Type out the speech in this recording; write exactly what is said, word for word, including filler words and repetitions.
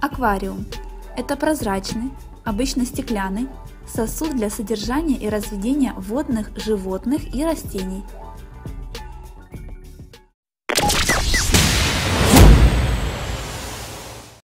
Аквариум – это прозрачный, обычно стеклянный, сосуд для содержания и разведения водных, животных и растений.